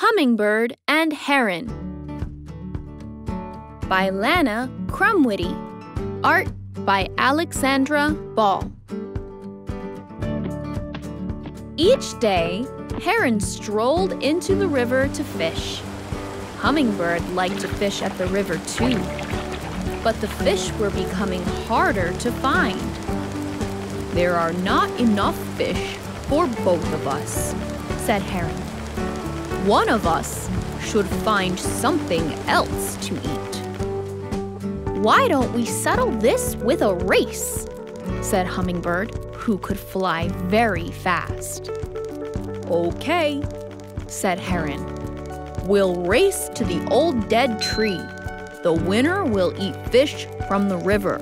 Hummingbird and Heron by Lana Crumwitty. Art by Alexandra Ball. Each day, Heron strolled into the river to fish. Hummingbird liked to fish at the river too, but the fish were becoming harder to find. "There are not enough fish for both of us," said Heron. "One of us should find something else to eat." "Why don't we settle this with a race?" said Hummingbird, who could fly very fast. "Okay," said Heron. "We'll race to the old dead tree. The winner will eat fish from the river.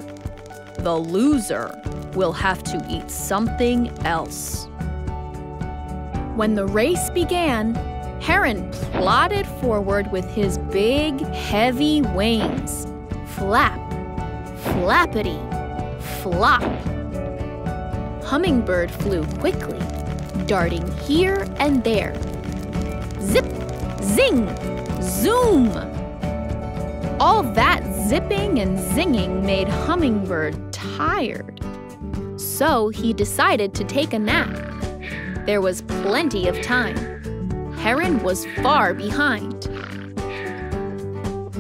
The loser will have to eat something else." When the race began, Heron plodded forward with his big, heavy wings. Flap, flappity, flop. Hummingbird flew quickly, darting here and there. Zip, zing, zoom! All that zipping and zinging made Hummingbird tired. So he decided to take a nap. There was plenty of time. Heron was far behind.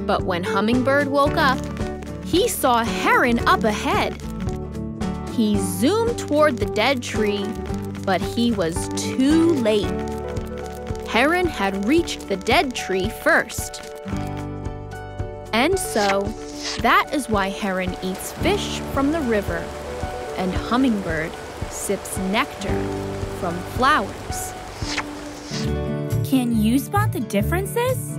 But when Hummingbird woke up, he saw Heron up ahead. He zoomed toward the dead tree, but he was too late. Heron had reached the dead tree first. And so, that is why Heron eats fish from the river, and Hummingbird sips nectar from flowers. Can you spot the differences?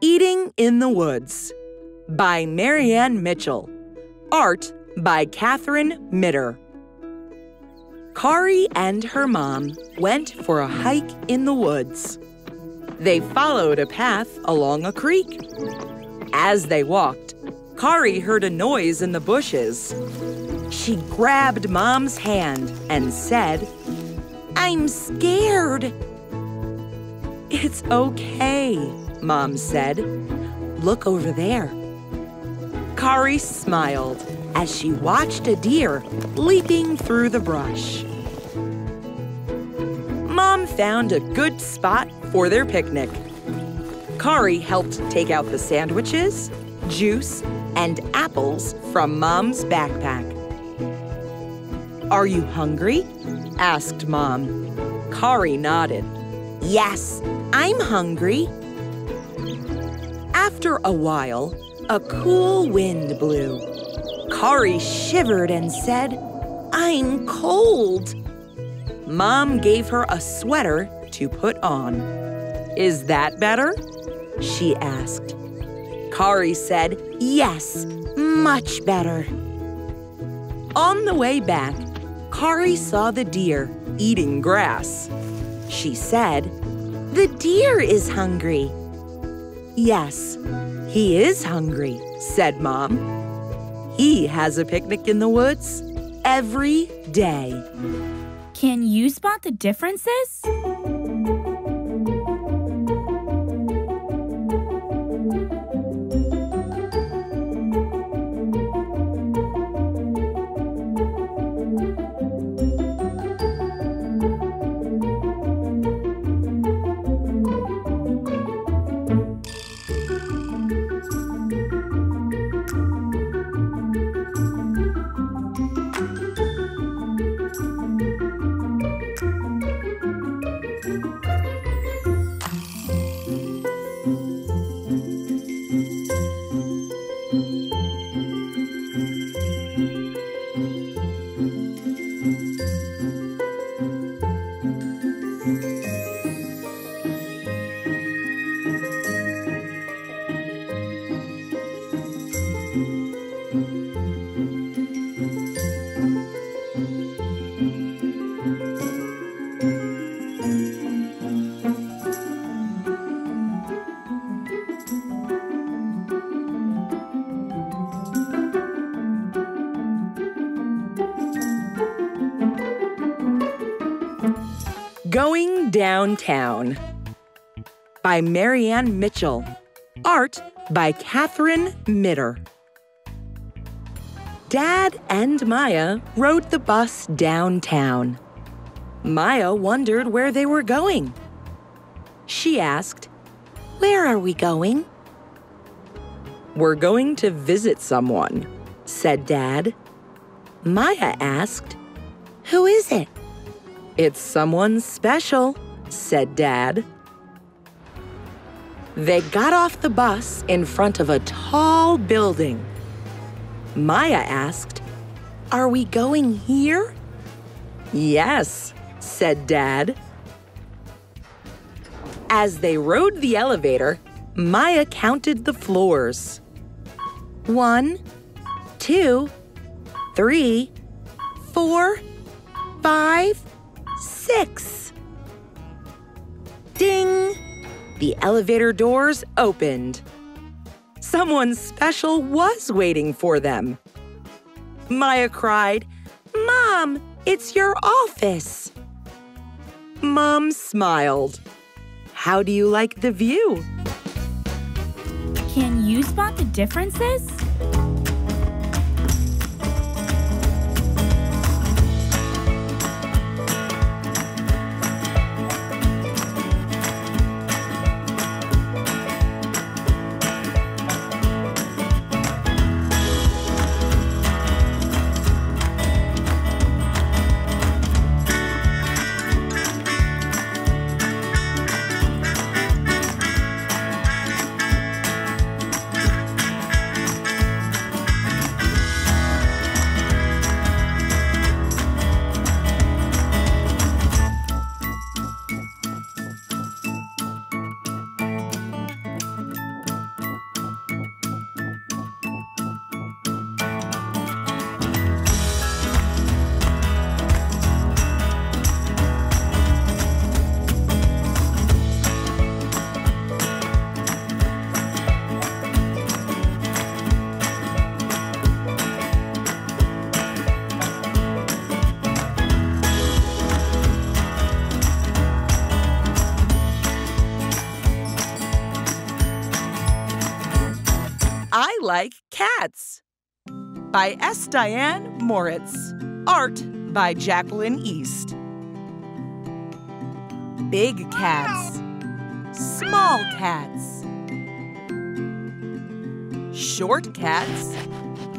Eating in the Woods by Marianne Mitchell. Art by Katherine Mitter. Kari and her mom went for a hike in the woods. They followed a path along a creek. As they walked, Kari heard a noise in the bushes. She grabbed Mom's hand and said, "I'm scared." "It's okay," Mom said. "Look over there." Kari smiled as she watched a deer leaping through the brush. Mom found a good spot for their picnic. Kari helped take out the sandwiches, juice, and apples from Mom's backpack. "Are you hungry?" asked Mom. Kari nodded. "Yes, I'm hungry." After a while, a cool wind blew. Kari shivered and said, "I'm cold." Mom gave her a sweater to put on. "Is that better?" she asked. Kari said, "Yes, much better." On the way back, Kari saw the deer eating grass. She said, "The deer is hungry." "Yes, he is hungry," said Mom. "He has a picnic in the woods every day." Can you spot the differences? Going Downtown by Marianne Mitchell. Art by Katherine Mitter. Dad and Maya rode the bus downtown. Maya wondered where they were going. She asked, "Where are we going?" "We're going to visit someone," said Dad. Maya asked, "Who is it?" "It's someone special," said Dad. They got off the bus in front of a tall building. Maya asked, "Are we going here?" "Yes," said Dad. As they rode the elevator, Maya counted the floors. 1, 2, 3, 4, 5, 6. Ding! The elevator doors opened. Someone special was waiting for them. Maya cried, "Mom, it's your office." Mom smiled. "How do you like the view?" Can you spot the differences? Like Cats by S. Diane Moritz. Art by Jacqueline East. Big cats, small cats, short cats,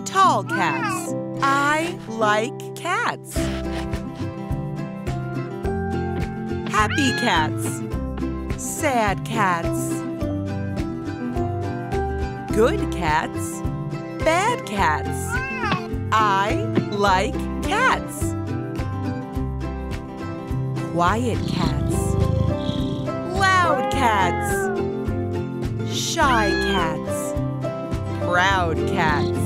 tall cats. I like cats. Happy cats, sad cats. Good cats, bad cats. I like cats. Quiet cats, loud cats, shy cats, proud cats.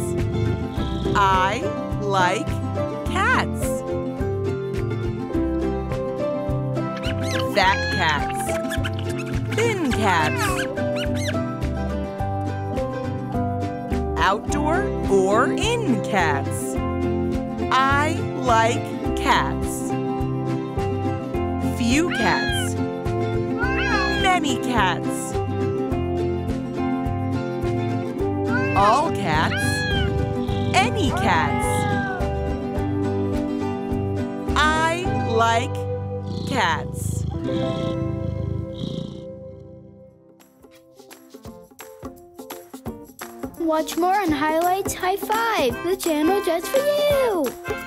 I like cats. Fat cats, thin cats. Outdoor or in cats. I like cats. Few cats, many cats. All cats, any cats. I like cats. Watch more on Highlights High Five, the channel just for you!